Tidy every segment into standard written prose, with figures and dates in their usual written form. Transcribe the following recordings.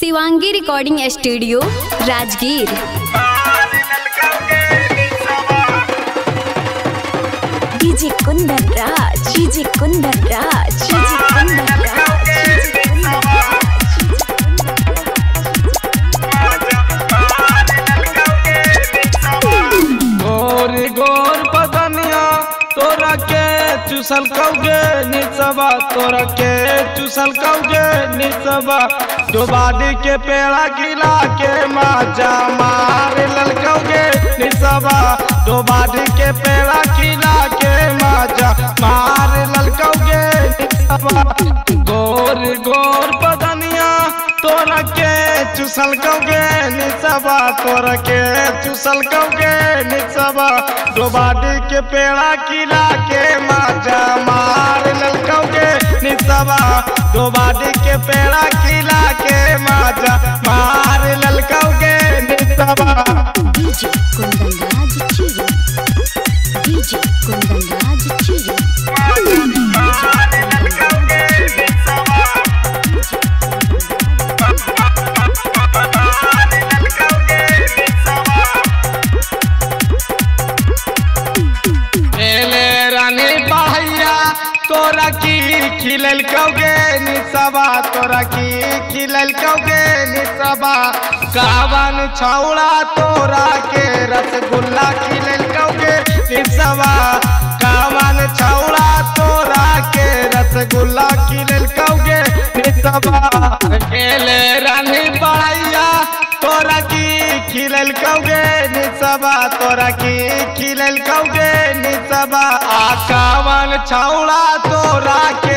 Shivangi recording studio Rajgir. DJ Kundan Raj, DJ Kundan Raj, DJ Kundan Raj. चुसल कौगे निचवा, तोरा के चुसल कौगे निचवा, डोबादी के पेड़ा गिला के माजा मार ललकौगे निचवा, डोबादी के पेड़ा गिला के माजा मार ललकौगे निचवा। गोर गोर बदनिया तोरा के चुसल कौगे निचवा, तोरा के चुसल कौगे निचवा, डोबादी के पेड़ा गिला के माजा मार ललकौगे निचवा, डोबादी के पेड़ा गिला के माजा मार ललकौगे निचवा। डीजे कुंदन राज चिरे, डीजे कुंदन राज चिरे। तोरा की खिलल कौगे निसबा, तोरा की खिलल कौगे निसबा, कावन छौड़ा तोरा के रसगुल्ला खिलल कौगे निसबा, कावन छौड़ा तोरा के रसगुल्ला खिलल कौगे निसबा। खेले रानी भैया तोरा की खिलल कौगे निसबा, तोरा की खिलल कौगे निसबा, कावन छौड़ा तोरा के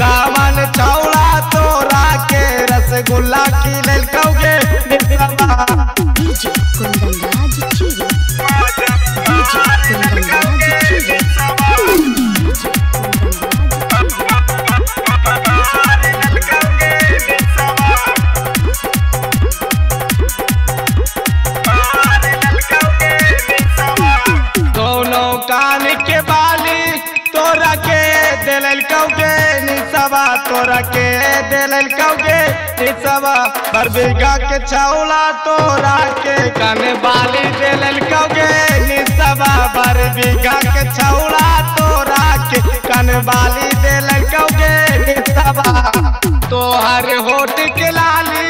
कावन छौड़ा तोरा के रसगुल्ला खिलल कौगे निसबा। डीजे कुंदन राज चिरे, डीजे कुंदन राज चिरे। दिलल कौगे निसबा, तोरा के दिलल कौगे निसबा, बरबीघा के छौला तोरा के काने बाली दिलल कौगे निसबा, बरबीघा के छौला तोरा के काने बाली दिलल कौगे निसबा, तोहर होठ के लाली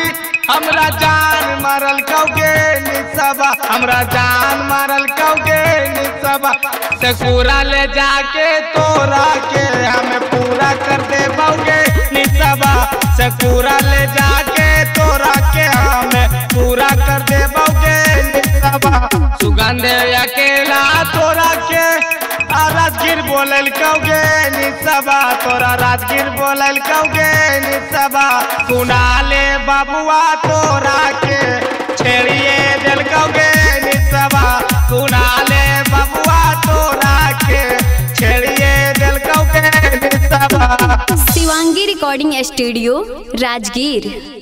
हमरा जान मारल कौगे निसबा, हमरा जान मारल कौगे निसबा, सकुरा ले जाके तोरा के हमें पूरा कर दे बौगे निसबा, सकुरा ले जाके तोरा के हमें पूरा कर दे बौगे निसबा। सुगंध अकेला तोरा के राजगीर बोलल कौगे निसबा, तोरा राजगीर बोलल कौगे निसबा, सुनाले बाबुआ तोरा के छेड़िए दिल कौगे निसबा, सुनाले बाबुआ तोरा के छेड़िए दिल कौगे निसबा। Shivangi recording studio Rajgir.